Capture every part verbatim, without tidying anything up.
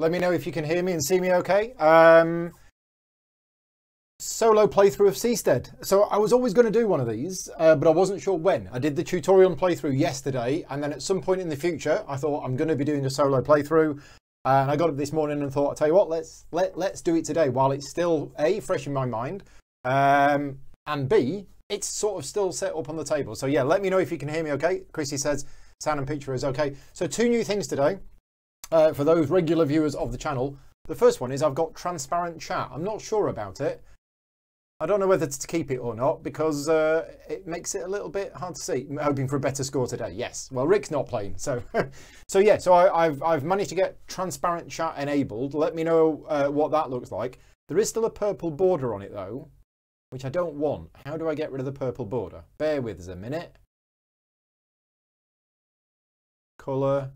Let me know if you can hear me and see me okay. Um, solo playthrough of Seastead. So I was always going to do one of these, uh, but I wasn't sure when. I did the tutorial and playthrough yesterday, and then at some point in the future, I thought I'm going to be doing a solo playthrough. Uh, and I got up this morning and thought, I'll tell you what, let's, let, let's do it today while it's still A, fresh in my mind, um, and B, it's sort of still set up on the table. So yeah, let me know if you can hear me okay. Chrissy says sound and picture is okay. So two new things today. Uh, for those regular viewers of the channel, the first one is I've got transparent chat. I'm not sure about it. I don't know whether to keep it or not because uh, it makes it a little bit hard to see. I'm hoping for a better score today. Yes. Well, Rick's not playing, so so yeah. So I, I've I've managed to get transparent chat enabled. Let me know uh, what that looks like. There is still a purple border on it though, which I don't want. How do I get rid of the purple border? Bear with us a minute. Color.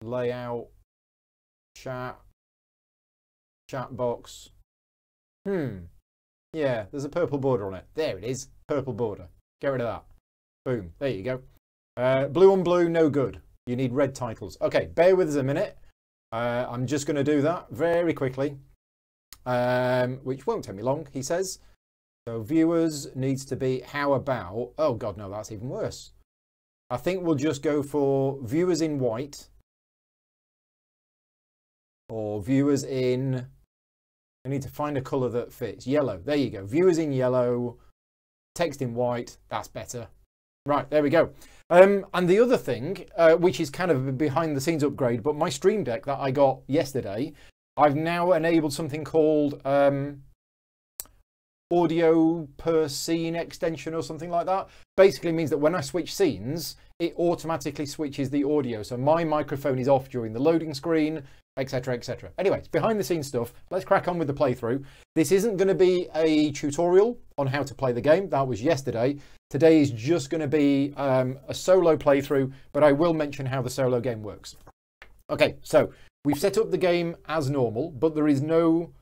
Layout, chat, chat box. Hmm. Yeah, there's a purple border on it. There it is. Purple border. Get rid of that. Boom. There you go. Uh, blue on blue, no good. You need red titles. Okay, bear with us a minute. Uh, I'm just going to do that very quickly, um, which won't take me long, he says. So viewers needs to be, how about, oh God, no, that's even worse. I think we'll just go for viewers in white. Or viewers in, I need to find a colour that fits. Yellow, there you go. Viewers in yellow, text in white, that's better. Right, there we go. Um, and the other thing, uh, which is kind of a behind the scenes upgrade, but my Stream Deck that I got yesterday, I've now enabled something called um, audio per scene extension or something like that. Basically means that when I switch scenes, it automatically switches the audio. So my microphone is off during the loading screen, etc, et cetera. Anyway, it's behind the scenes stuff. Let's crack on with the playthrough. This isn't going to be a tutorial on how to play the game. That was yesterday. Today is just going to be um, a solo playthrough, but I will mention how the solo game works. Okay, so we've set up the game as normal, but there is no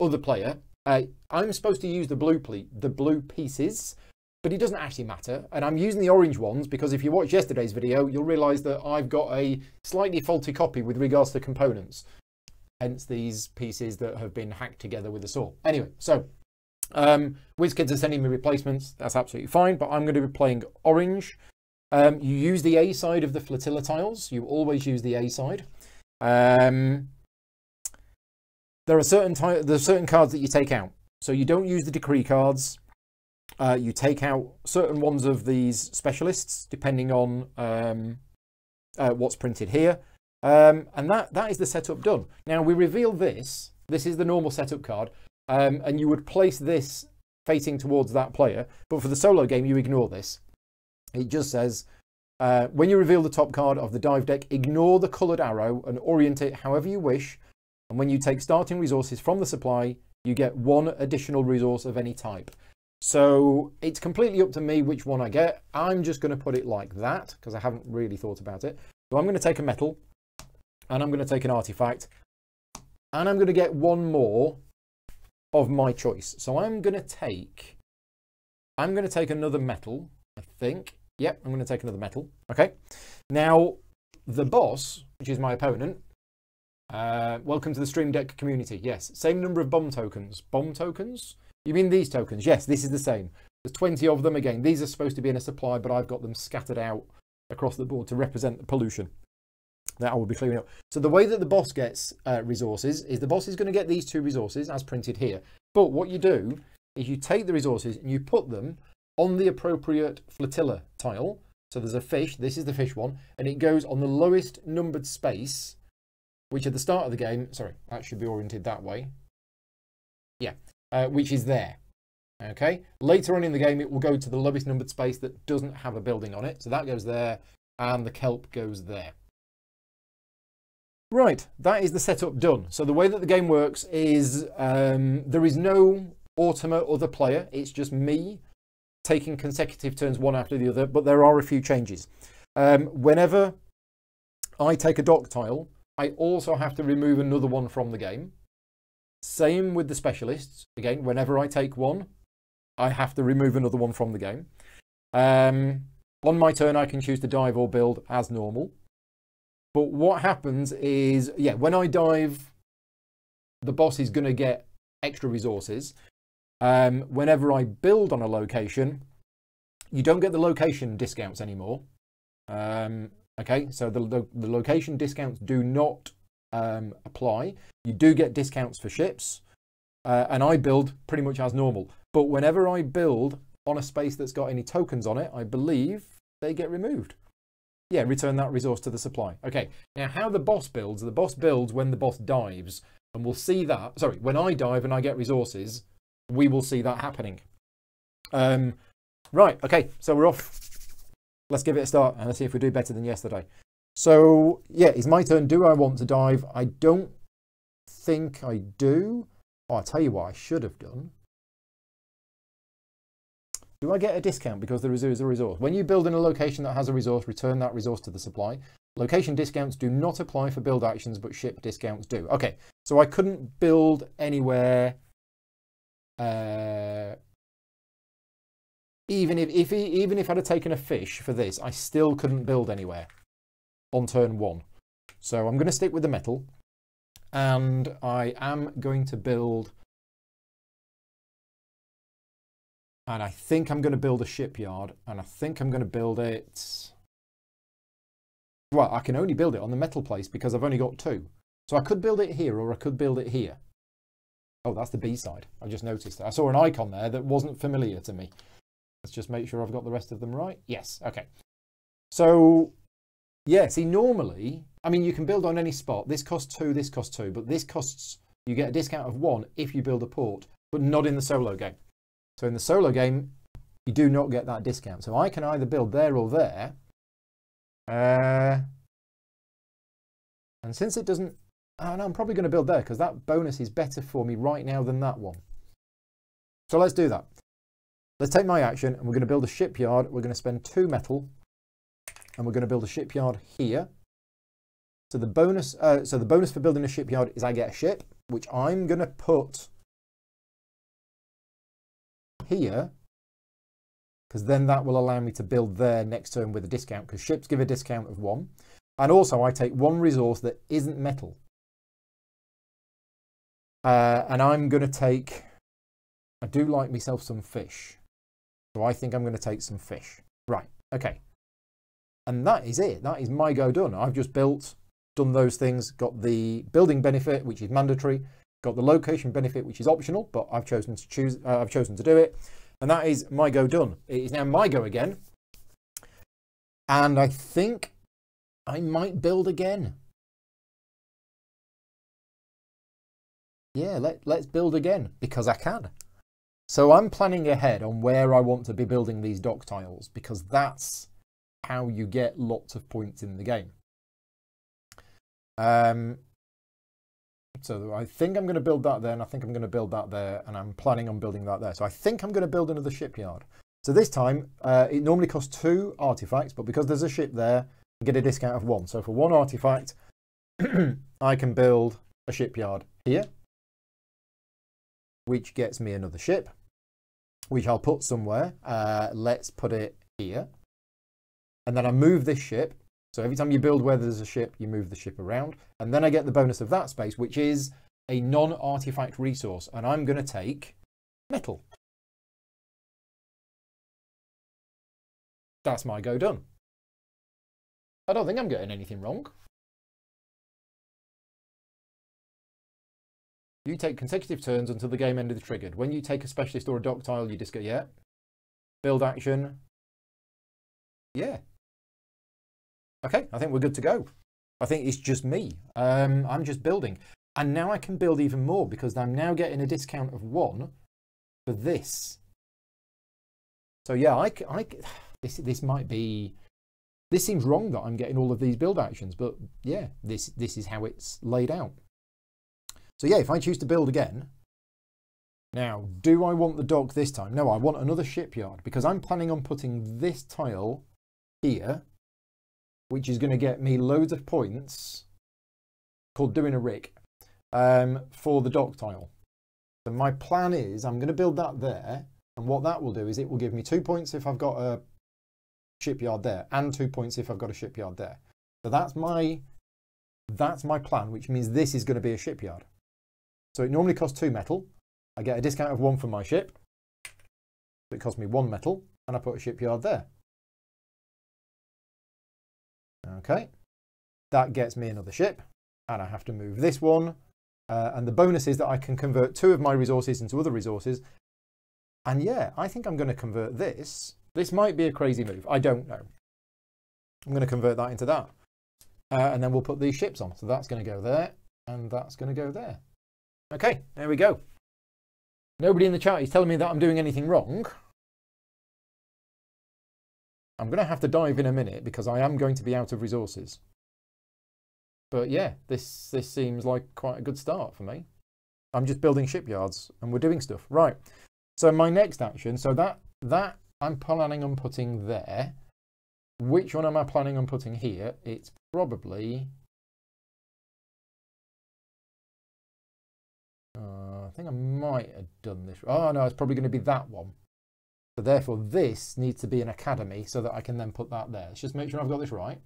other player. Uh, I'm supposed to use the blue, the blue pieces, but it doesn't actually matter. And I'm using the orange ones because if you watch yesterday's video, you'll realize that I've got a slightly faulty copy with regards to components. Hence these pieces that have been hacked together with a saw. Anyway, so um, WizKids are sending me replacements. That's absolutely fine, but I'm going to be playing orange. Um, you use the A side of the Flotilla tiles. You always use the A side. Um, there, are certain there are certain cards that you take out. So you don't use the decree cards. Uh, you take out certain ones of these specialists, depending on um, uh, what's printed here. Um, and that, that is the setup done. Now we reveal this. This is the normal setup card. Um, and you would place this facing towards that player. But for the solo game, you ignore this. It just says, uh, when you reveal the top card of the dive deck, ignore the coloured arrow and orient it however you wish. And when you take starting resources from the supply, you get one additional resource of any type. So it's completely up to me which one I get. I'm just going to put it like that because I haven't really thought about it. So I'm going to take a metal and I'm going to take an artifact and I'm going to get one more of my choice. So I'm going to take, I'm going to take another metal, I think. Yep, I'm going to take another metal. Okay. Now the boss, which is my opponent, uh, welcome to the Stream Deck community. Yes. Same number of bomb tokens, bomb tokens. You mean these tokens? Yes, this is the same. There's twenty of them. Again, these are supposed to be in a supply, but I've got them scattered out across the board to represent the pollution that I will be clearing up. So the way that the boss gets uh, resources is the boss is going to get these two resources as printed here. But what you do is you take the resources and you put them on the appropriate Flotilla tile. So there's a fish. This is the fish one. And it goes on the lowest numbered space, which at the start of the game, sorry, that should be oriented that way. Yeah. Uh, which is there. Okay, later on in the game it will go to the lowest numbered space that doesn't have a building on it, so that goes there and the kelp goes there. Right, that is the setup done. So the way that the game works is um, there is no automa other player, it's just me taking consecutive turns one after the other, but there are a few changes. Um, whenever I take a dock tile, I also have to remove another one from the game. Same with the specialists. Again, whenever I take one, I have to remove another one from the game. Um, on my turn, I can choose to dive or build as normal. But what happens is, yeah, when I dive, the boss is going to get extra resources. Um, whenever I build on a location, you don't get the location discounts anymore. Um, okay, so the, the, the location discounts do not um, apply. You do get discounts for ships, uh, and I build pretty much as normal. But whenever I build on a space that's got any tokens on it, I believe they get removed. Yeah, return that resource to the supply. Okay, now how the boss builds, the boss builds when the boss dives, and we'll see that, sorry, when I dive and I get resources, we will see that happening. Um, right, okay, so we're off. Let's give it a start and let's see if we do better than yesterday. So, yeah, it's my turn. Do I want to dive? I don't think I do. Oh, I'll tell you what I should have done. Do I get a discount because there is a resource? When you build in a location that has a resource, return that resource to the supply. Location discounts do not apply for build actions, but ship discounts do. Okay, so I couldn't build anywhere. Uh, even if, if he, even if I'd have taken a fish for this, I still couldn't build anywhere on turn one. So I'm going to stick with the metal, and I am going to build. And I think I'm going to build a shipyard, and I think I'm going to build it. Well, I can only build it on the metal place because I've only got two. So I could build it here, or I could build it here. Oh, that's the B side. I just noticed that. I saw an icon there that wasn't familiar to me. Let's just make sure I've got the rest of them right. Yes, okay. So, yeah, see, normally, I mean, you can build on any spot. This costs two, this costs two, but this costs, you get a discount of one if you build a port, but not in the solo game. So in the solo game, you do not get that discount. So I can either build there or there. Uh, and since it doesn't... Oh, no, I'm probably going to build there because that bonus is better for me right now than that one. So let's do that. Let's take my action, and we're going to build a shipyard. We're going to spend two metal, and we're going to build a shipyard here. So the bonus, uh, so the bonus for building a shipyard is I get a ship, which I'm going to put... here, because then that will allow me to build there next turn with a discount, because ships give a discount of one, and also I take one resource that isn't metal, uh, and I'm going to take, I do like myself some fish, so I think I'm going to take some fish. Right, okay, and that is it. That is my go done. I've just built, done those things, got the building benefit, which is mandatory, got the location benefit, which is optional, but I've chosen to choose uh, I've chosen to do it, and that is my go done. It is now my go again, and I think I might build again. Yeah, let, let's build again because I can. So I'm planning ahead on where I want to be building these dock tiles, because that's how you get lots of points in the game. um So I think I'm going to build that there, and I think I'm going to build that there, and I'm planning on building that there. So I think I'm going to build another shipyard. So this time, uh, it normally costs two artifacts, but because there's a ship there, I get a discount of one. So for one artifact, I can build a shipyard here, which gets me another ship, which I'll put somewhere. Uh, let's put it here. And then I move this ship. So every time you build where there's a ship, you move the ship around. And then I get the bonus of that space, which is a non-artifact resource. And I'm going to take metal. That's my go done. I don't think I'm getting anything wrong. You take consecutive turns until the game end is triggered. When you take a specialist or a dock tile, you just go, yeah. Build action. Yeah. Okay, I think we're good to go. I think it's just me. Um, I'm just building. And now I can build even more because I'm now getting a discount of one for this. So yeah, I, I, this, this might be... This seems wrong that I'm getting all of these build actions, but yeah, this, this is how it's laid out. So yeah, if I choose to build again... Now, do I want the dock this time? No, I want another shipyard because I'm planning on putting this tile here, which is going to get me loads of points, called doing a rick, um, for the dock tile. So my plan is I'm going to build that there, and what that will do is it will give me two points if I've got a shipyard there, and two points if I've got a shipyard there. So that's my That's my plan, which means this is going to be a shipyard. So it normally costs two metal. I get a discount of one for my ship. It cost me one metal, and I put a shipyard there. Okay, that gets me another ship, and I have to move this one. Uh, and the bonus is that I can convert two of my resources into other resources. And yeah, I think I'm going to convert this. This might be a crazy move. I don't know. I'm going to convert that into that. Uh, and then we'll put these ships on. So that's going to go there, and that's going to go there. Okay, there we go. Nobody in the chat is telling me that I'm doing anything wrong. I'm going to have to dive in a minute because I am going to be out of resources. But yeah, this, this seems like quite a good start for me. I'm just building shipyards and we're doing stuff. Right. So my next action, so that, that I'm planning on putting there. Which one am I planning on putting here? It's probably... Uh, I think I might have done this. Oh no, it's probably going to be that one. So therefore this needs to be an academy so that I can then put that there. Let's just make sure I've got this right.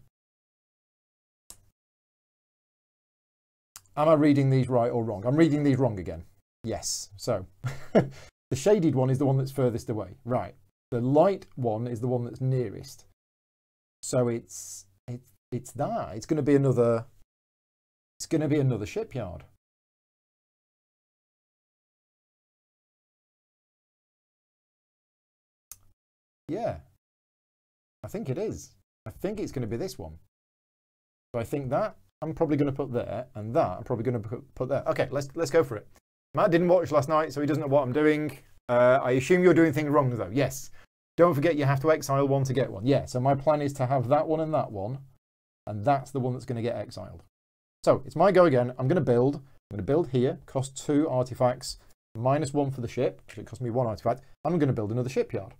Am I reading these right or wrong? I'm reading these wrong again. Yes. So the shaded one is the one that's furthest away. Right. The light one is the one that's nearest. So it's, it, it's that. It's going to be another, it's going to be another shipyard. Yeah, I think it is. I think it's going to be this one. So I think that I'm probably going to put there, and that I'm probably going to put there. Okay, let's let's go for it. Matt didn't watch last night, so he doesn't know what I'm doing. Uh, I assume you're doing things wrong, though. Yes. Don't forget you have to exile one to get one. Yeah, so my plan is to have that one and that one, and that's the one that's going to get exiled. So it's my go again. I'm going to build. I'm going to build here. Cost two artifacts, minus one for the ship. Actually, it cost me one artifact. I'm going to build another shipyard,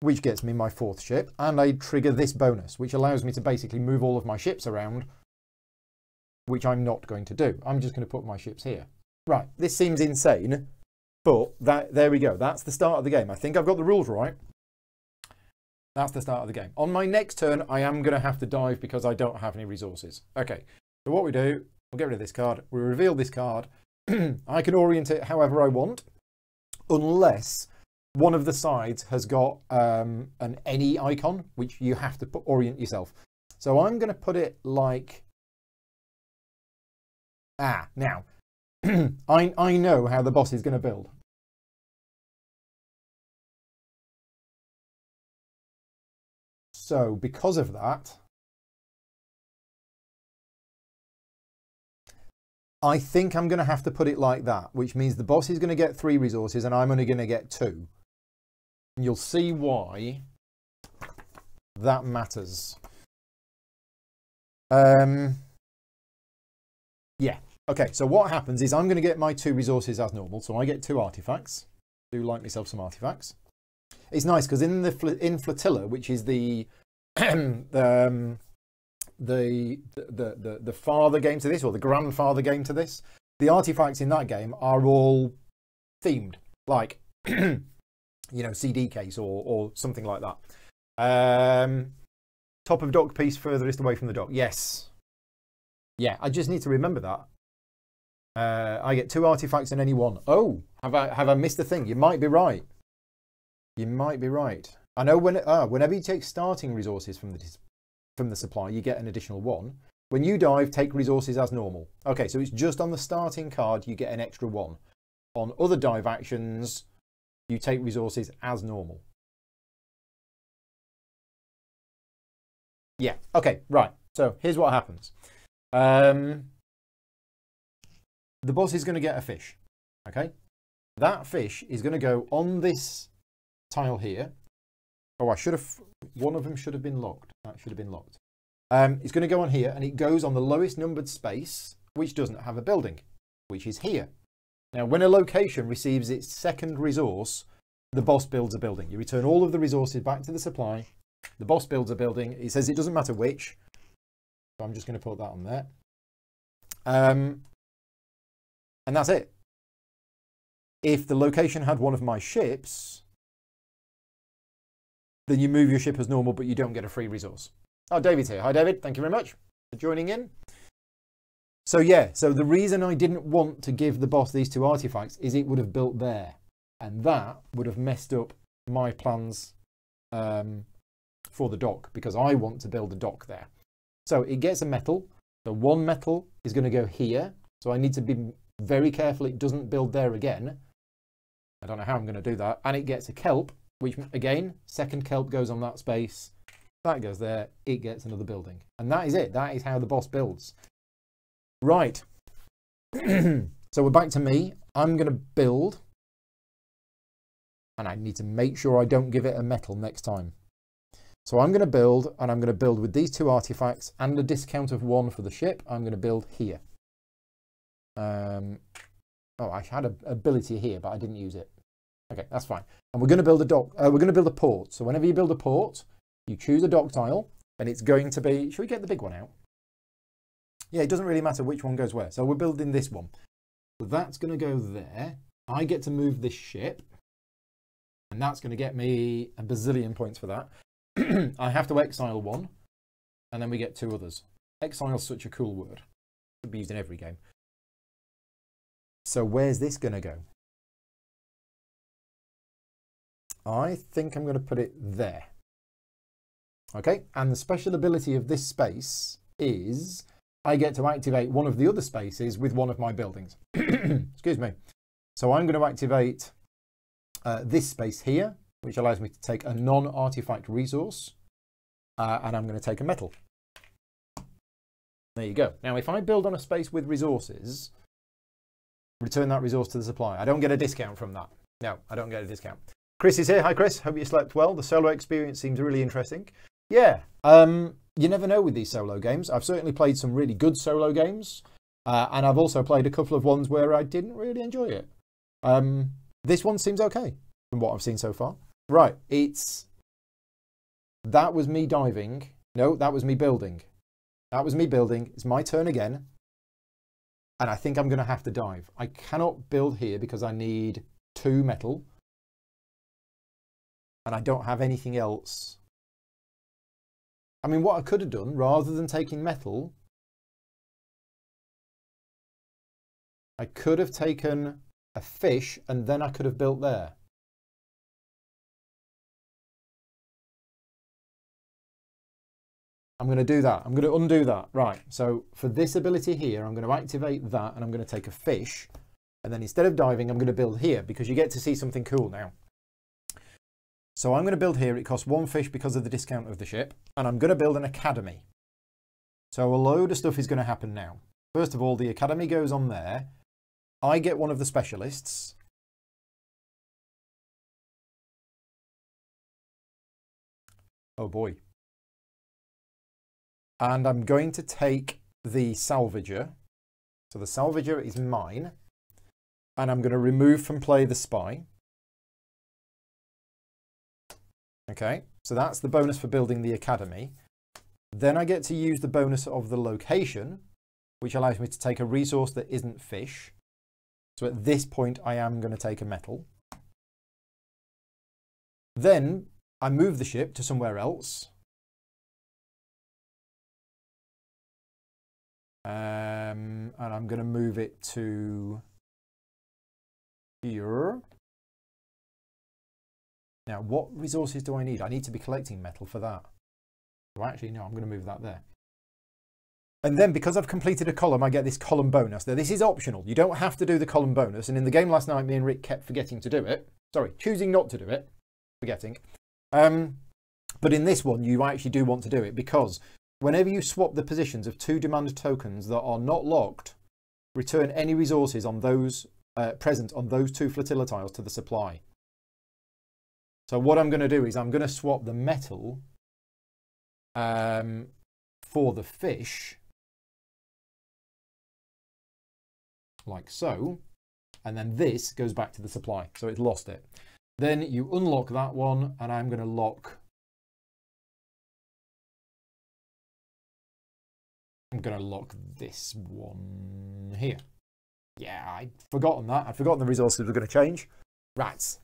which gets me my fourth ship, and I trigger this bonus, which allows me to basically move all of my ships around, which I'm not going to do. I'm just going to put my ships here. Right, this seems insane, but that, there we go. That's the start of the game. I think I've got the rules right. That's the start of the game. On my next turn, I am going to have to dive because I don't have any resources. Okay, so what we do, we'll get rid of this card. We reveal this card. I can orient it however I want, unless... one of the sides has got um, an any icon, which you have to put, orient yourself. So I'm going to put it like... Ah, now, I, I know how the boss is going to build. So because of that, I think I'm going to have to put it like that, which means the boss is going to get three resources and I'm only going to get two. You'll see why that matters. Um, yeah. Okay, so what happens is I'm going to get my two resources as normal. So I get two artifacts. I do like myself some artifacts. It's nice because in the in Flotilla, which is the the, um, the, the the the father game to this, or the grandfather game to this, the artifacts in that game are all themed, like you know, C D case or, or something like that. Um, top of dock piece furthest away from the dock. Yes. Yeah, I just need to remember that. Uh, I get two artifacts in any one. Oh, have I, have I missed a thing? You might be right. You might be right. I know when, uh, whenever you take starting resources from the, from the supply, you get an additional one. When you dive, take resources as normal. Okay, so it's just on the starting card, you get an extra one. On other dive actions... you take resources as normal. Yeah, okay, right. So here's what happens. Um, the boss is going to get a fish, okay? That fish is going to go on this tile here. Oh, I should have... one of them should have been locked. That should have been locked. Um, it's going to go on here, and it goes on the lowest numbered space, which doesn't have a building, which is here. Now, when a location receives its second resource, the boss builds a building. You return all of the resources back to the supply. The boss builds a building. It says it doesn't matter which. So I'm just going to put that on there. Um, and that's it. If the location had one of my ships, then you move your ship as normal, but you don't get a free resource. Oh, David's here. Hi, David. Thank you very much. for joining in. So yeah, so the reason I didn't want to give the boss these two artifacts is it would have built there, and that would have messed up my plans um, for the dock, because I want to build a dock there. So it gets a metal. The one metal is going to go here, so I need to be very careful it doesn't build there again. I don't know how I'm going to do that. And it gets a kelp, which again, second kelp goes on that space. That goes there. It gets another building. And that is it. That is how the boss builds. Right. So we're back to me. I'm going to build. And I need to make sure I don't give it a metal next time. So I'm going to build, and I'm going to build with these two artifacts and a discount of one for the ship. I'm going to build here. Um, oh, I had an ability here, but I didn't use it. Okay, that's fine. And we're going to build a dock. Uh, we're going to build a port. So whenever you build a port, you choose a dock tile, and it's going to be. Should we get the big one out? Yeah, it doesn't really matter which one goes where. So we're building this one. So that's going to go there. I get to move this ship, and that's going to get me a bazillion points for that. I have to exile one, and then we get two others. Exile's such a cool word. It should be used in every game. So where's this going to go? I think I'm going to put it there. Okay, and the special ability of this space is I get to activate one of the other spaces with one of my buildings. Excuse me. So I'm going to activate uh, this space here, which allows me to take a non-artifact resource, uh, and I'm going to take a metal. There you go. Now, if I build on a space with resources, return that resource to the supplier. I don't get a discount from that. No, I don't get a discount. Chris is here. Hi, Chris. Hope you slept well. The solo experience seems really interesting. Yeah, um, you never know with these solo games. I've certainly played some really good solo games, uh, and I've also played a couple of ones where I didn't really enjoy it. Um, this one seems okay from what I've seen so far. Right, it's... That was me diving. No, that was me building. That was me building. It's my turn again. And I think I'm going to have to dive. I cannot build here because I need two metal. And I don't have anything else. I mean, what I could have done, rather than taking metal, I could have taken a fish and then I could have built there. I'm going to do that. I'm going to undo that. Right. So for this ability here, I'm going to activate that and I'm going to take a fish. And then instead of diving, I'm going to build here because you get to see something cool now. So I'm going to build here. It costs one fish because of the discount of the ship. And I'm going to build an academy. So a load of stuff is going to happen now. First of all, the academy goes on there. I get one of the specialists. Oh boy. And I'm going to take the salvager. So the salvager is mine. And I'm going to remove from play the spy. Okay, so that's the bonus for building the academy. Then I get to use the bonus of the location, which allows me to take a resource that isn't fish. So at this point, I am going to take a metal. Then I move the ship to somewhere else. Um, and I'm going to move it to here. Now, what resources do I need? I need to be collecting metal for that. Well, actually, no, I'm going to move that there. And then because I've completed a column, I get this column bonus. Now, this is optional. You don't have to do the column bonus. And in the game last night, me and Rick kept forgetting to do it. Sorry, choosing not to do it. Forgetting. Um, but in this one, you actually do want to do it because whenever you swap the positions of two demand tokens that are not locked, return any resources on those uh, present on those two flotilla tiles to the supply. So what I'm going to do is I'm going to swap the metal um, for the fish, like so, and then this goes back to the supply, so it's lost it. Then you unlock that one, and I'm going to lock. I'm going to lock this one here. Yeah, I'd forgotten that. I'd forgotten the resources were going to change. Rats.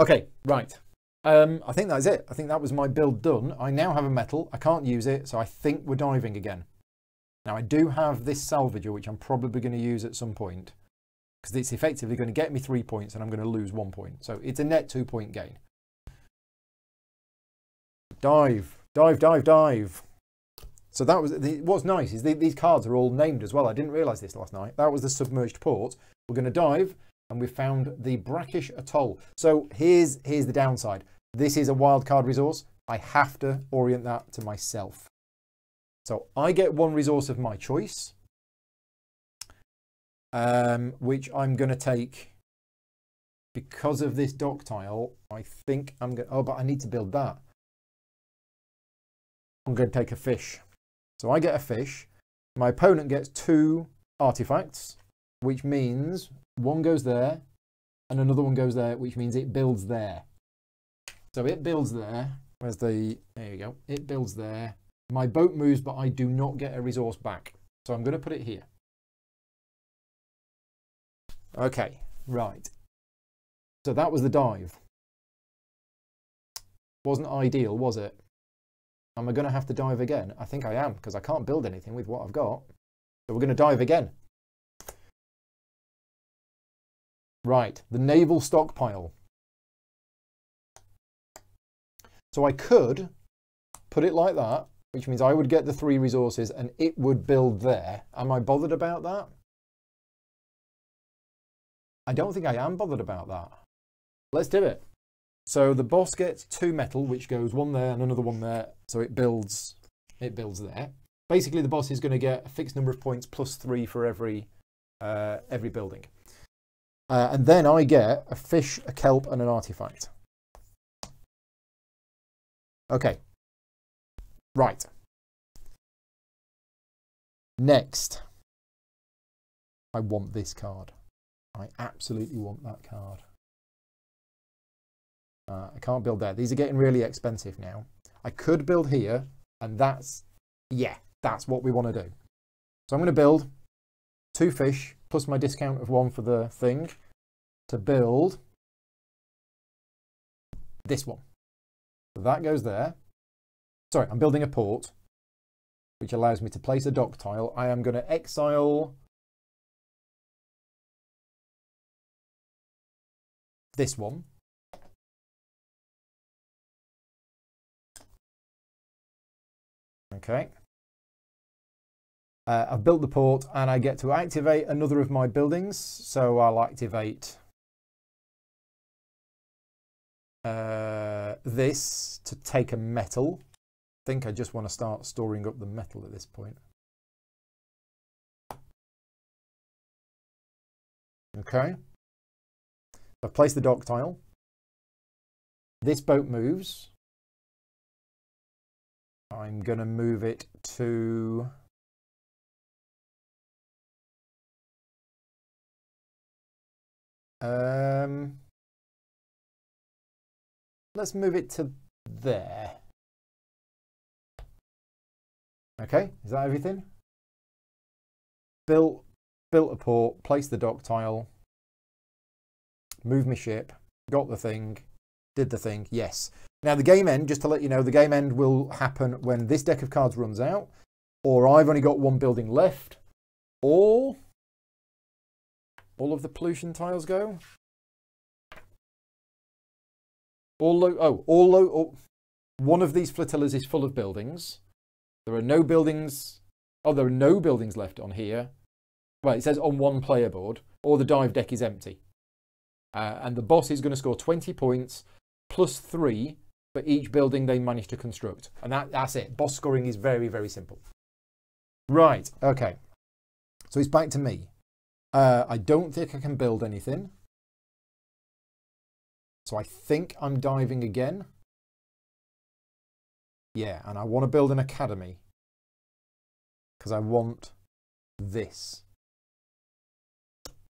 Okay, right. Um, I think that is it. I think that was my build done. I now have a metal. I can't use it, so I think we're diving again. Now, I do have this salvager, which I'm probably going to use at some point, because it's effectively going to get me three points and I'm going to lose one point. So it's a net two point gain. Dive, dive, dive, dive. So that was, the, what's nice is the, these cards are all named as well. I didn't realise this last night. That was the submerged port. We're going to dive, and we found the brackish atoll. So here's, here's the downside. This is a wild card resource. I have to orient that to myself. So I get one resource of my choice, um, which I'm going to take because of this dock tile. I think I'm going to, oh, but I need to build that. I'm going to take a fish. So I get a fish. My opponent gets two artifacts, which means one goes there and another one goes there, which means it builds there. So it builds there. Where's the, there you go. It builds there. My boat moves, but I do not get a resource back. So I'm going to put it here. Okay, right. So that was the dive. Wasn't ideal, was it? Am I going to have to dive again? I think I am, because I can't build anything with what I've got. So we're going to dive again. Right, the naval stockpile. So I could put it like that, which means I would get the three resources and it would build there. Am I bothered about that? I don't think I am bothered about that. Let's do it. So the boss gets two metal, which goes one there and another one there. So it builds, it builds there. Basically, the boss is going to get a fixed number of points plus three for every, uh, every building. Uh, and then I get a fish, a kelp, and an artifact. Okay. Right. Next. I want this card. I absolutely want that card. Uh, I can't build there. These are getting really expensive now. I could build here, and that's, yeah, that's what we want to do. So I'm going to build two fish, plus my discount of one for the thing, to build this one. So that goes there. Sorry, I'm building a port, which allows me to place a dock tile. I am going to exile this one. Okay, uh, I've built the port and I get to activate another of my buildings. So I'll activate uh, this to take a metal. I think I just want to start storing up the metal at this point. Okay, I've placed the dock tile. This boat moves. I'm going to move it to um let's move it to there. Okay, is that everything? Built built a port, placed the dock tile, moved my ship, got the thing, did the thing, yes. Now the game end, just to let you know, the game end will happen when this deck of cards runs out, or I've only got one building left, or all of the pollution tiles go. All low, oh, all low, oh, one of these flotillas is full of buildings. There are no buildings, oh, there are no buildings left on here. Well, it says on one player board, or the dive deck is empty. Uh, and the boss is going to score twenty points plus three for each building they manage to construct. And that, that's it. Boss scoring is very, very simple. Right, okay. So it's back to me. Uh, I don't think I can build anything. So I think I'm diving again. Yeah, and I want to build an academy. Because I want this.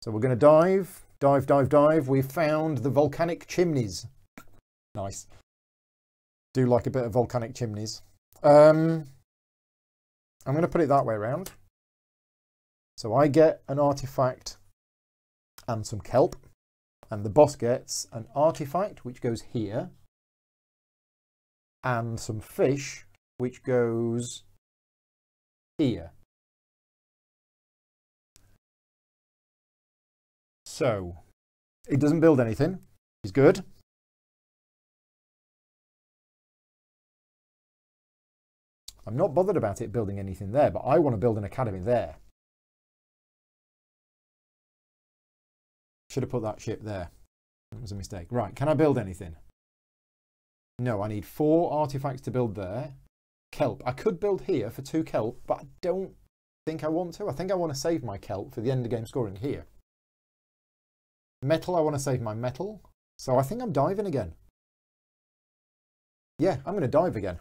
So we're going to dive. Dive, dive, dive. We found the volcanic chimneys. Nice. Do like a bit of volcanic chimneys. Um, I'm going to put it that way around. So I get an artifact and some kelp. And the boss gets an artifact, which goes here. and some fish, which goes here. So it doesn't build anything, which is good. I'm not bothered about it building anything there, but I want to build an academy there. Should have put that ship there. It was a mistake. Right, can I build anything? No, I need four artifacts to build there. Kelp. I could build here for two kelp, but I don't think I want to. I think I want to save my kelp for the end of game scoring here. Metal, I want to save my metal. So I think I'm diving again. Yeah, I'm going to dive again.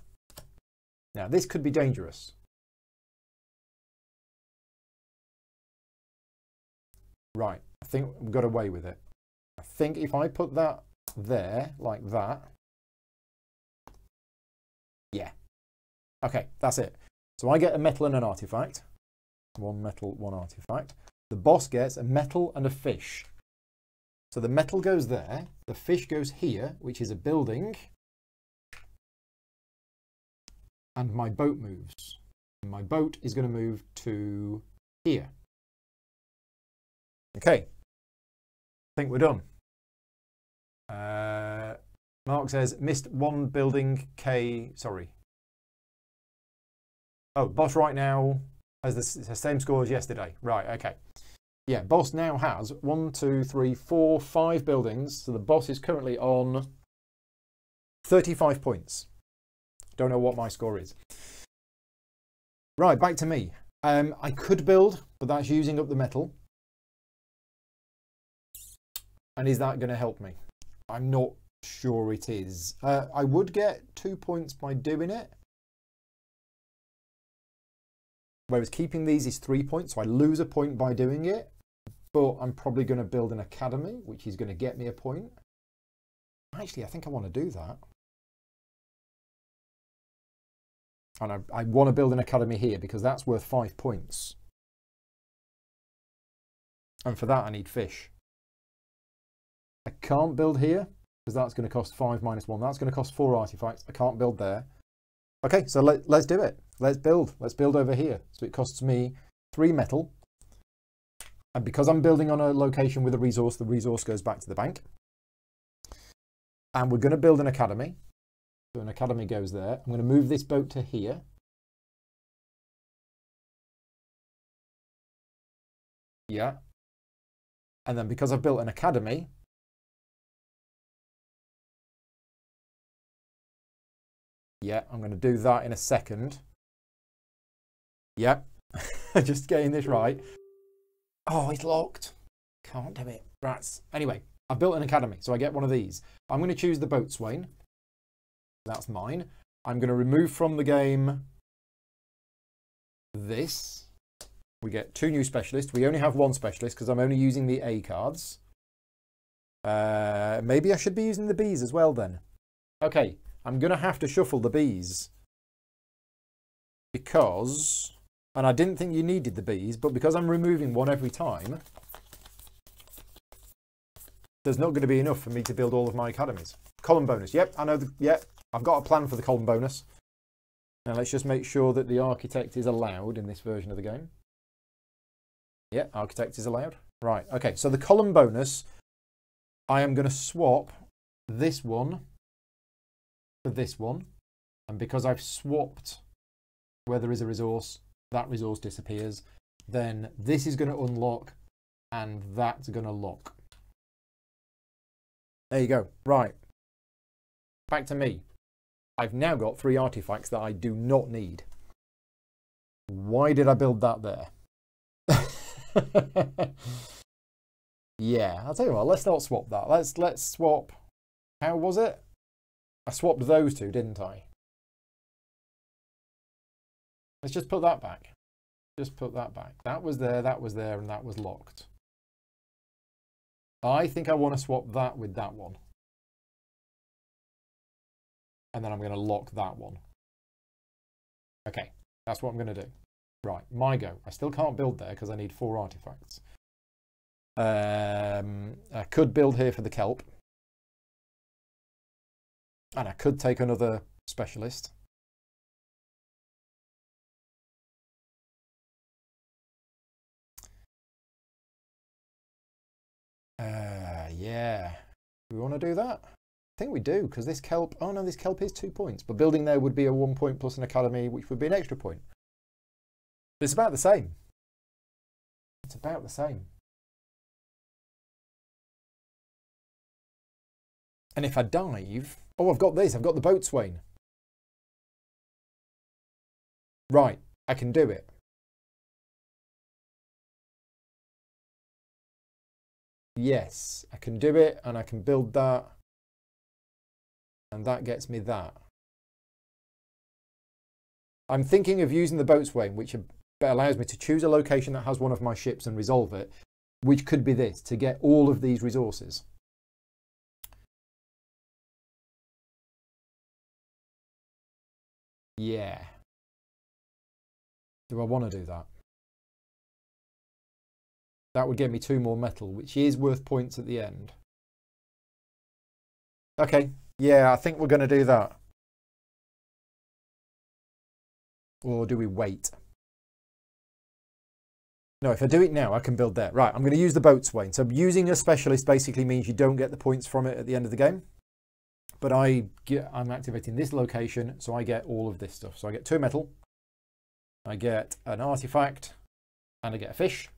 Now, this could be dangerous. Right, I think we got away with it. I think if I put that there, like that. Yeah. Okay, that's it. So I get a metal and an artifact. One metal, one artifact. The boss gets a metal and a fish. So the metal goes there, the fish goes here, which is a building. And my boat moves. My boat is going to move to here. Okay. I think we're done. Uh, Mark says, missed one building K, sorry. Oh, boss right now has the same score as yesterday. Right, okay. Yeah, boss now has one, two, three, four, five buildings. So the boss is currently on thirty-five points. Don't know what my score is. Right, back to me. Um, I could build, but that's using up the metal. And is that going to help me? I'm not sure it is. Uh, I would get two points by doing it. Whereas keeping these is three points, so I lose a point by doing it. But I'm probably going to build an academy, which is going to get me a point. Actually, I think I want to do that. And I, I want to build an academy here because that's worth five points. And for that, I need fish. I can't build here because that's going to cost five minus one. That's going to cost four artifacts. I can't build there. Okay, so let, let's do it. Let's build. Let's build over here. So it costs me three metal. And because I'm building on a location with a resource, the resource goes back to the bank. And we're going to build an academy. So an academy goes there. I'm going to move this boat to here. Yeah. And then because I've built an academy, yeah, I'm going to do that in a second. Yep. Yeah. Just getting this right. Oh, it's locked. Can't do it. Rats. Anyway, I've built an academy, so I get one of these. I'm going to choose the boatswain. That's mine. I'm going to remove from the game this. We get two new specialists. We only have one specialist because I'm only using the A cards. Uh, maybe I should be using the Bs as well then. Okay, I'm going to have to shuffle the Bs. Because, and I didn't think you needed the Bs, but because I'm removing one every time, there's not going to be enough for me to build all of my academies. Column bonus. Yep, I know. The, yep. I've got a plan for the column bonus. Now let's just make sure that the architect is allowed in this version of the game. Yeah, architect is allowed. Right, okay, so the column bonus, I am going to swap this one for this one. And because I've swapped where there is a resource, that resource disappears. Then this is going to unlock and that's going to lock. There you go. Right. Back to me. I've now got three artifacts that I do not need. Why did I build that there? Yeah, I'll tell you what, let's not swap that. Let's let's swap. How was it? I swapped those two, didn't I? Let's just put that back. Just put that back. That was there, that was there, and that was locked. I think I want to swap that with that one. And then I'm going to lock that one. Okay, that's what I'm going to do. Right, my go. I still can't build there because I need four artifacts. Um, I could build here for the kelp. And I could take another specialist. Uh, yeah. Do we want to do that? I think we do, because this kelp, oh no, this kelp is two points, but building there would be a one point plus an academy, which would be an extra point. It's about the same. It's about the same. And if I dive, oh, I've got this, I've got the boatswain. Right, I can do it. Yes, I can do it, and I can build that. And that gets me that. I'm thinking of using the boatswain, which allows me to choose a location that has one of my ships and resolve it, which could be this, to get all of these resources. Yeah. Do I want to do that? That would get me two more metal, which is worth points at the end. Okay. Yeah, I think we're going to do that. Or do we wait? No, if I do it now, I can build there. Right, I'm going to use the boatswain. So using a specialist basically means you don't get the points from it at the end of the game. But I get, I'm activating this location, so I get all of this stuff. So I get two metal, I get an artifact, and I get a fish.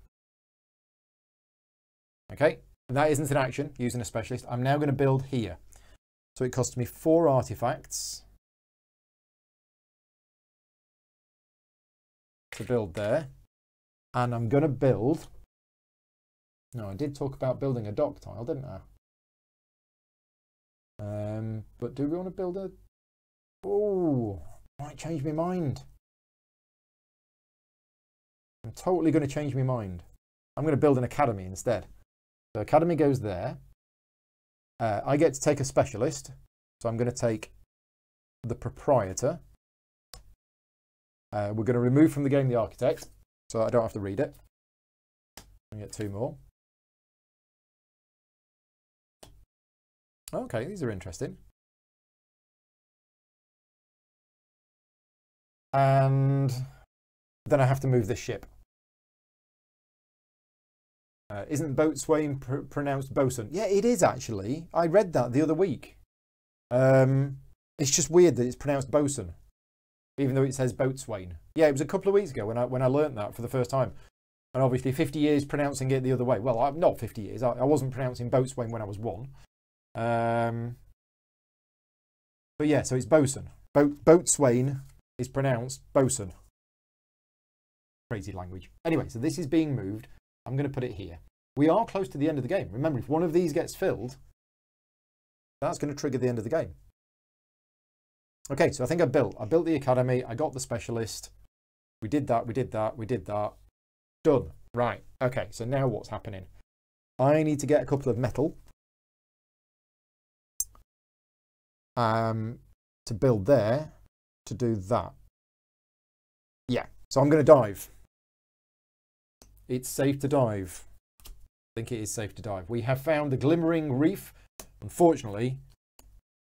Okay, and that isn't an action, using a specialist. I'm now going to build here. So it cost me four artifacts to build there. And I'm going to build. No, I did talk about building a dock tile, didn't I? Um, but do we want to build a... Oh, might change my mind. I'm totally going to change my mind. I'm going to build an academy instead. So academy goes there. Uh, I get to take a specialist, so I'm going to take the proprietor. Uh, we're going to remove from the game the architect, so I don't have to read it. I get two more. Okay, these are interesting. And then I have to move this ship. Uh, isn't boatswain pr pronounced bosun? Yeah, it is actually. I read that the other week. Um, it's just weird that it's pronounced bosun, even though it says boatswain. Yeah, it was a couple of weeks ago when I when I learned that for the first time. And obviously, fifty years pronouncing it the other way. Well, I'm not fifty years. I, I wasn't pronouncing boatswain when I was one. Um, but yeah, so it's bosun. Bo boatswain is pronounced bosun. Crazy language. Anyway, so this is being moved. I'm going to put it here. We are close to the end of the game. Remember, if one of these gets filled, that's going to trigger the end of the game. Okay, so I think I built. I built the academy. I got the specialist. We did that. We did that. We did that. Done. Right. Okay, so now what's happening? I need to get a couple of metal um, to build there to do that. Yeah, so I'm going to dive. It's safe to dive. I think it is safe to dive. We have found the glimmering reef. Unfortunately,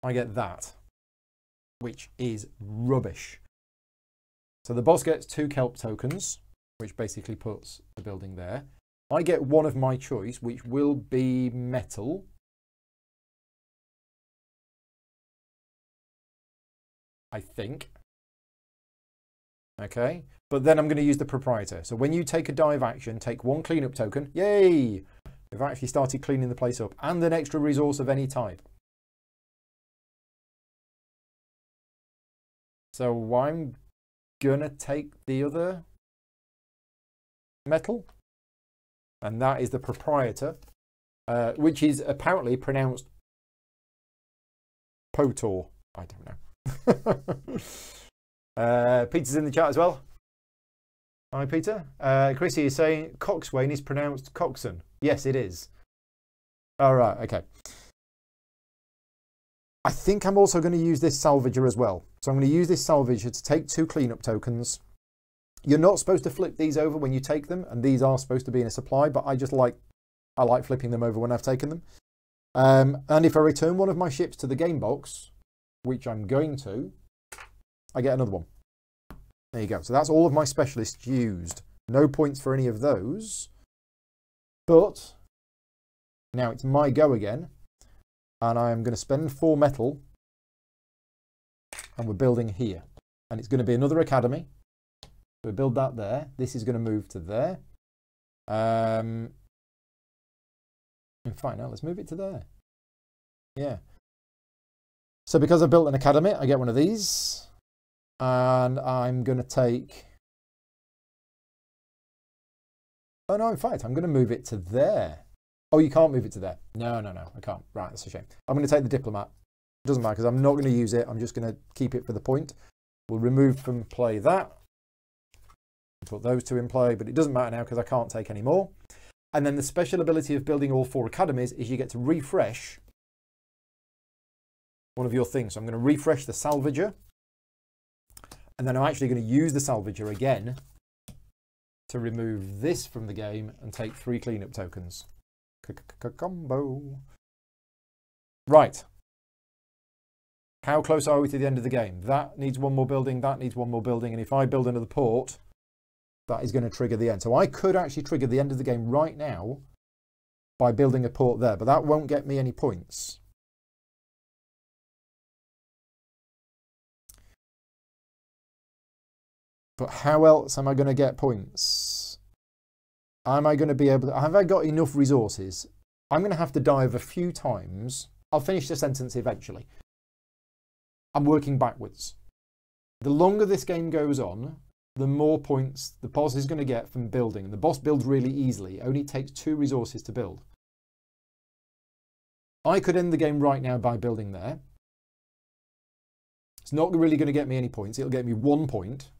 I get that, which is rubbish. So the boss gets two kelp tokens, which basically puts the building there. I get one of my choice, which will be metal. I think. Okay, but then I'm going to use the proprietor. So when you take a dive action, take one cleanup token. Yay! We've actually started cleaning the place up. And an extra resource of any type. So I'm going to take the other metal. And that is the proprietor, uh, which is apparently pronounced Potor. I don't know. Uh, Peter's in the chat as well. Hi, Peter. Uh, Chrissy is saying coxswain is pronounced coxswain. Yes, it is. All right. Okay. I think I'm also going to use this salvager as well. So I'm going to use this salvager to take two cleanup tokens. You're not supposed to flip these over when you take them, and these are supposed to be in a supply. But I just like I like flipping them over when I've taken them. Um, and if I return one of my ships to the game box, which I'm going to. I get another one. There you go. So that's all of my specialists used. No points for any of those. But now it's my go again. And I'm going to spend four metal. And we're building here. And it's going to be another academy. So we build that there. This is going to move to there. Um, fine, now let's move it to there. Yeah. So because I've built an academy, I get one of these. And I'm going to take... Oh, no, in fact, I'm going to move it to there. Oh, you can't move it to there. No, no, no, I can't. Right, that's a shame. I'm going to take the diplomat. It doesn't matter because I'm not going to use it. I'm just going to keep it for the point. We'll remove from play that. Put those two in play, but it doesn't matter now because I can't take any more. And then the special ability of building all four academies is you get to refresh one of your things. So I'm going to refresh the salvager. And then I'm actually going to use the salvager again to remove this from the game and take three cleanup tokens. C-c-c-combo. Right. How close are we to the end of the game? That needs one more building, that needs one more building, and if I build another port, that is going to trigger the end. So I could actually trigger the end of the game right now by building a port there, but that won't get me any points. But how else am I going to get points? Am I going to be able to... Have I got enough resources? I'm going to have to dive a few times. I'll finish the sentence eventually. I'm working backwards. The longer this game goes on, the more points the boss is going to get from building. And the boss builds really easily. It only takes two resources to build. I could end the game right now by building there. It's not really going to get me any points. It'll get me one point.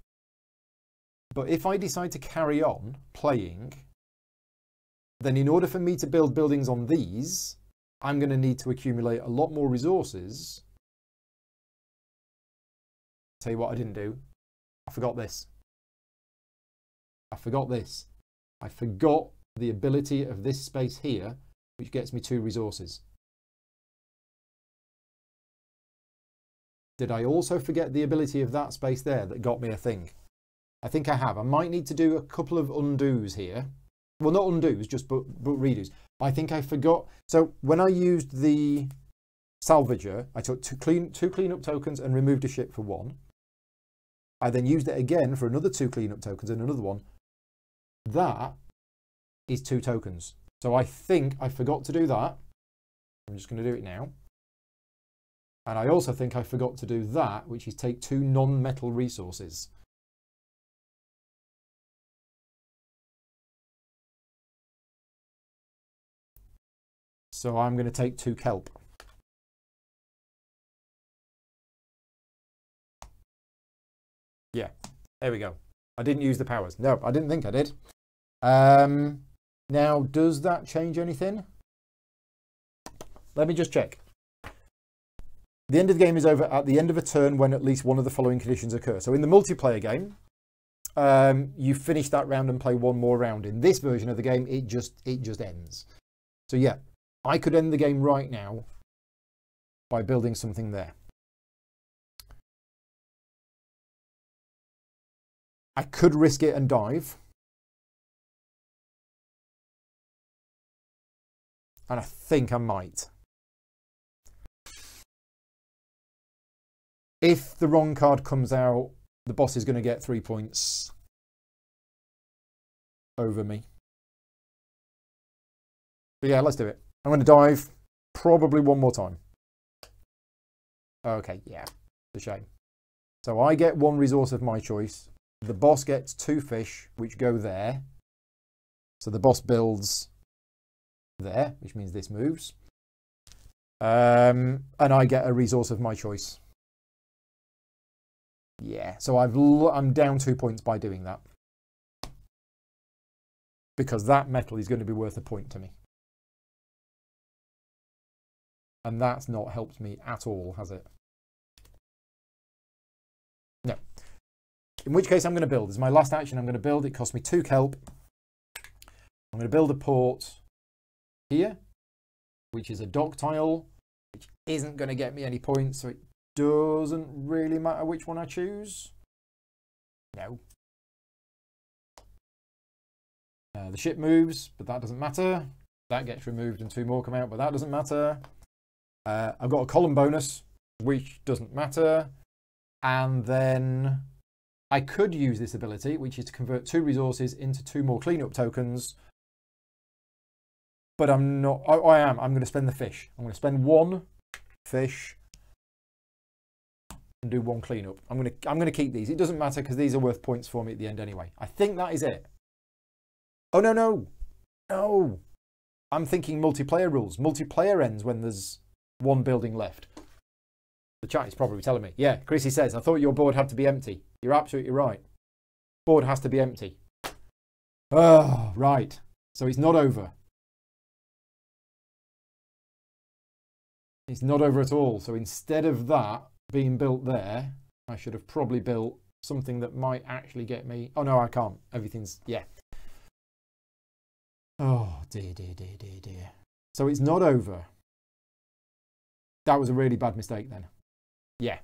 But if I decide to carry on playing, then in order for me to build buildings on these, I'm going to need to accumulate a lot more resources. Tell you what I didn't do. I forgot this. I forgot this. I forgot the ability of this space here, which gets me two resources. Did I also forget the ability of that space there that got me a thing? I think I have. I might need to do a couple of undos here. Well, not undos, just but, but redos. I think I forgot. So when I used the salvager, I took two clean two cleanup tokens and removed a ship for one. I then used it again for another two cleanup tokens and another one. That is two tokens. So I think I forgot to do that. I'm just going to do it now. And I also think I forgot to do that, which is take two non-metal resources. So I'm going to take two kelp. Yeah, there we go. I didn't use the powers. No, I didn't think I did. Um, now, does that change anything? Let me just check. The end of the game is over at the end of a turn when at least one of the following conditions occur. So in the multiplayer game, um, you finish that round and play one more round. In this version of the game, it just it just ends. So yeah. I could end the game right now by building something there. I could risk it and dive. And I think I might. If the wrong card comes out, the boss is going to get three points over me. But yeah, let's do it. I'm going to dive probably one more time. Okay, yeah, it's a shame. So I get one resource of my choice. The boss gets two fish, which go there. So the boss builds there, which means this moves. Um, and I get a resource of my choice. Yeah, so I've l I'm down two points by doing that. Because that metal is going to be worth a point to me. And that's not helped me at all, has it? No. In which case I'm going to build. This is my last action. I'm going to build. It cost me two kelp. I'm going to build a port here, which is a dock tile, which isn't going to get me any points, so it doesn't really matter which one I choose. No. Uh, the ship moves, but that doesn't matter. That gets removed and two more come out, but that doesn't matter. Uh, I've got a column bonus, which doesn't matter. And then I could use this ability, which is to convert two resources into two more cleanup tokens. But I'm not, I, I am, I'm going to spend the fish. I'm going to spend one fish and do one cleanup. I'm going to, I'm going to keep these. It doesn't matter because these are worth points for me at the end anyway. I think that is it. Oh, no, no, no. I'm thinking multiplayer rules. Multiplayer ends when there's one building left. The chat is probably telling me. Yeah, Chrissy says, I thought your board had to be empty. You're absolutely right. Board has to be empty. Oh, right. So it's not over. It's not over at all. So instead of that being built there, I should have probably built something that might actually get me. Oh, no, I can't. Everything's, yeah. Oh, dear, dear, dear, dear, dear. So it's not over. That was a really bad mistake then. Yeah.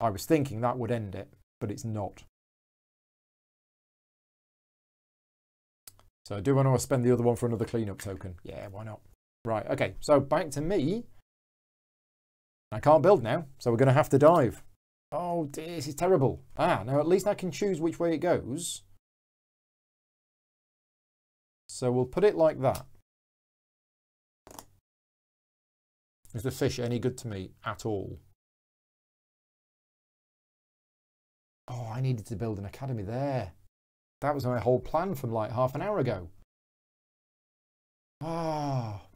I was thinking that would end it, but it's not. So do I want to spend the other one for another cleanup token? Yeah, why not? Right, okay. So back to me. I can't build now, so we're going to have to dive. Oh, dear, this is terrible. Ah, now at least I can choose which way it goes. So we'll put it like that. Is the fish any good to me at all? Oh, I needed to build an academy there. That was my whole plan from like half an hour ago. Ah. Oh.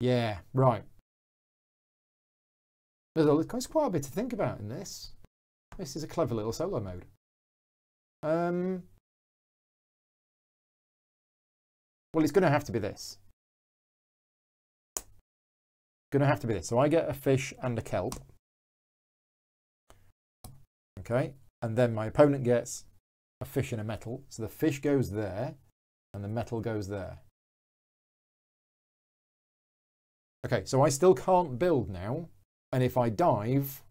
Yeah, right. There's quite a bit to think about in this. This is a clever little solo mode. Um. Well, it's going to have to be this. Going to have to be this. So I get a fish and a kelp. Okay. And then my opponent gets a fish and a metal. So the fish goes there and the metal goes there. Okay. So I still can't build now. And if I dive,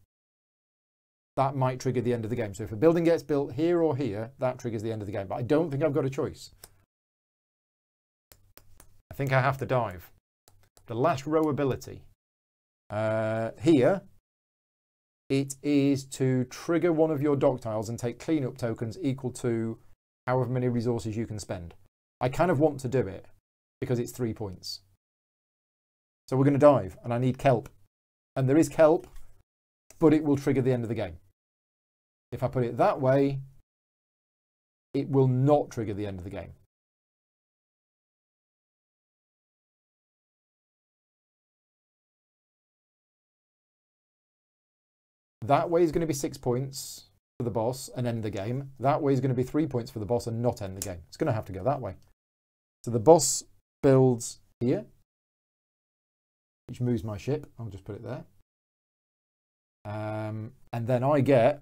that might trigger the end of the game. So if a building gets built here or here, that triggers the end of the game. But I don't think I've got a choice. I think I have to dive. The last row ability uh, here, it is to trigger one of your dock tiles and take cleanup tokens equal to however many resources you can spend. I kind of want to do it because it's three points. So we're going to dive and I need kelp and there is kelp, but it will trigger the end of the game. If I put it that way, it will not trigger the end of the game. That way is going to be six points for the boss and end the game. That way is going to be three points for the boss and not end the game. It's going to have to go that way. So the boss builds here, which moves my ship. I'll just put it there. Um, and then I get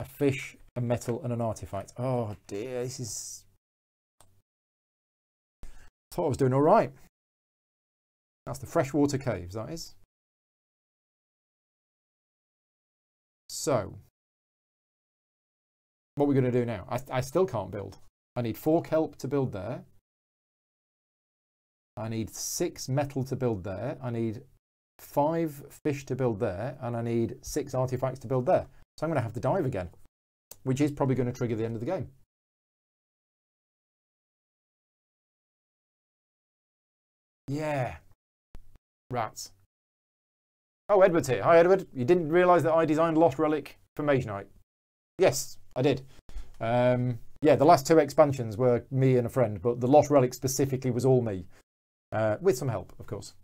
a fish, a metal, and an artifact. Oh dear, this is... I thought I was doing all right. That's the freshwater caves, that is. So, what we're going to do now, I, I still can't build. I need four kelp to build there. I need six metal to build there. I need five fish to build there. And I need six artifacts to build there. So I'm going to have to dive again, which is probably going to trigger the end of the game. Yeah. Rats. Oh, Edward's here. Hi, Edward. You didn't realise that I designed Lost Relic for Mage Knight. Yes, I did. Um, yeah, the last two expansions were me and a friend, but the Lost Relic specifically was all me. Uh, with some help, of course.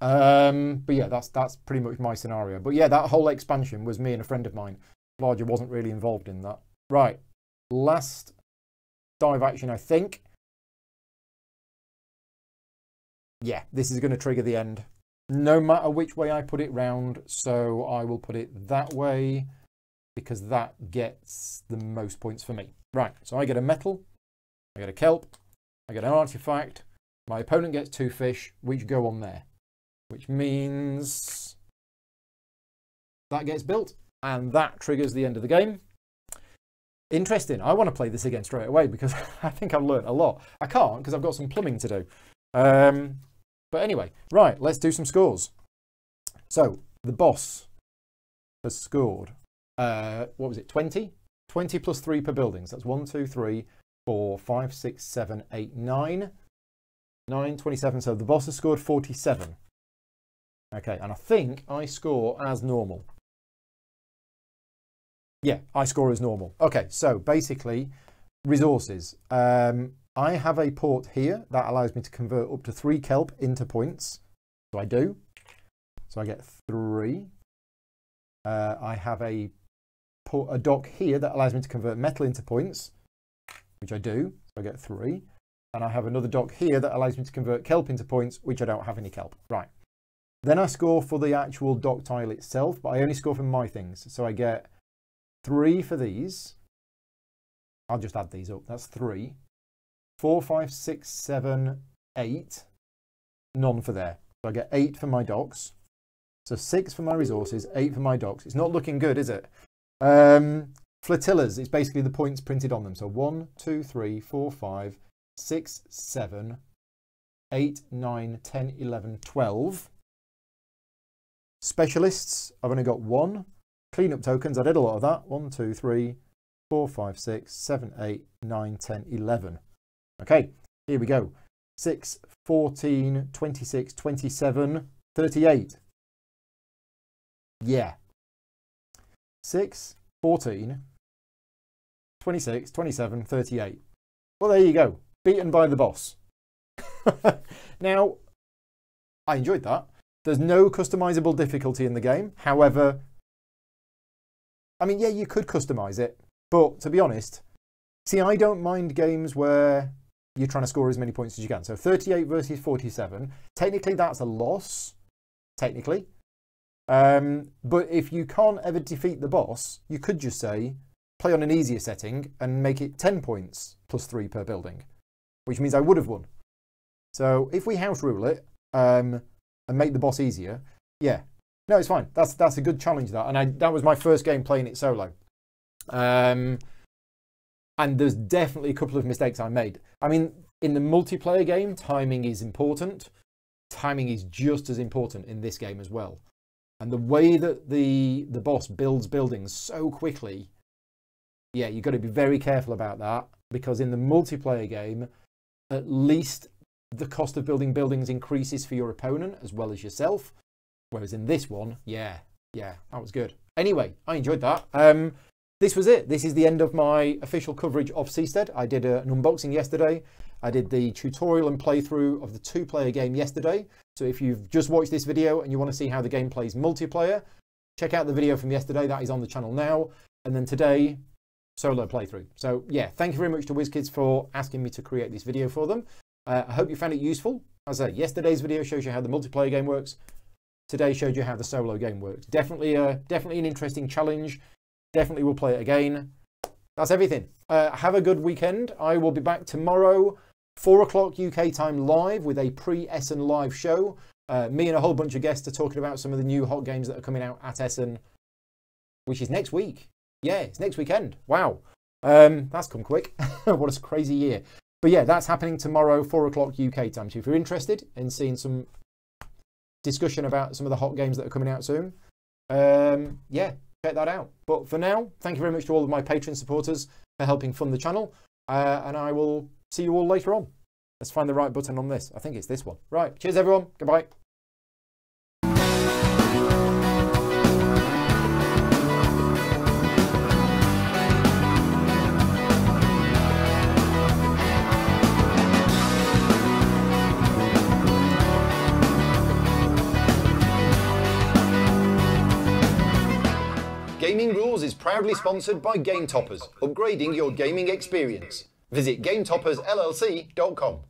Um, but yeah, that's, that's pretty much my scenario. But yeah, that whole expansion was me and a friend of mine. Larger wasn't really involved in that. Right. Last dive action, I think. Yeah, this is going to trigger the end. No matter which way I put it round, so I will put it that way because that gets the most points for me. Right, so I get a metal, I get a kelp, I get an artifact, my opponent gets two fish, which go on there, which means That gets built, and that triggers the end of the game. Interesting. I want to play this again straight away because I think I've learned a lot. I can't because I've got some plumbing to do. Um, but anyway, right, let's do some scores. So the boss has scored, uh, what was it, twenty? twenty plus three per building. So that's one, two, three, four, five, six, seven, eight, nine. nine, twenty-seven. So the boss has scored forty-seven. Okay, and I think I score as normal. Yeah, I score as normal. Okay, so basically, resources. Um, I have a port here that allows me to convert up to three kelp into points. So I do. So I get three. Uh, I have a, port, a dock here that allows me to convert metal into points, which I do. So I get three. And I have another dock here that allows me to convert kelp into points, which I don't have any kelp. Right. Then I score for the actual dock tile itself, but I only score for my things. So I get three for these. I'll just add these up. That's three. Four, five, six, seven, eight. None for there. So I get eight for my docks. So six for my resources, eight for my docks. It's not looking good, is it? Um, flotillas, it's basically the points printed on them. So one, two, three, four, five, six, seven, eight, nine, ten, eleven, twelve. Specialists, I've only got one. Cleanup tokens, I did a lot of that. one, two, three, four, five, six, seven, eight, nine, ten, eleven. Okay, here we go. six, fourteen, twenty-six, twenty-seven, thirty-eight. Yeah. six, fourteen, twenty-six, twenty-seven, thirty-eight. Well, there you go. Beaten by the boss. Now, I enjoyed that. There's no customizable difficulty in the game. However, I mean, yeah, you could customize it, but to be honest, see, I don't mind games where you're trying to score as many points as you can. So thirty-eight versus forty-seven, technically that's a loss, technically. Um, but if you can't ever defeat the boss, you could just say, play on an easier setting and make it ten points plus three per building, which means I would have won. So if we house rule it um, and make the boss easier, yeah. No, it's fine. That's that's a good challenge, that. And I, that was my first game playing it solo. Um, and there's definitely a couple of mistakes I made. I mean, in the multiplayer game, timing is important. Timing is just as important in this game as well. And the way that the, the boss builds buildings so quickly, yeah, you've got to be very careful about that. Because in the multiplayer game, at least the cost of building buildings increases for your opponent as well as yourself. Whereas in this one, yeah, yeah, that was good. Anyway, I enjoyed that. Um, this was it. This is the end of my official coverage of Seastead. I did a, an unboxing yesterday. I did the tutorial and playthrough of the two-player game yesterday. So if you've just watched this video and you want to see how the game plays multiplayer, check out the video from yesterday. That is on the channel now. And then today, solo playthrough. So yeah, thank you very much to WizKids for asking me to create this video for them. Uh, I hope you found it useful. As I say, yesterday's video shows you how the multiplayer game works. Today showed you how the solo game works. Definitely, uh, definitely an interesting challenge. Definitely will play it again. That's everything. Uh, have a good weekend. I will be back tomorrow, four o'clock U K time live with a pre-Essen live show. Uh, me and a whole bunch of guests are talking about some of the new hot games that are coming out at Essen, which is next week. Yeah, it's next weekend. Wow. Um, that's come quick. What a crazy year. But yeah, that's happening tomorrow, four o'clock U K time. So if you're interested in seeing some discussion about some of the hot games that are coming out soon, um yeah, check that out. But for now, thank you very much to all of my Patreon supporters for helping fund the channel, uh, and I will see you all later on. Let's find the right button on this. I think it's this one. Right, cheers everyone, goodbye. Gaming Rules is proudly sponsored by Game Toppers, upgrading your gaming experience. Visit game toppers l l c dot com.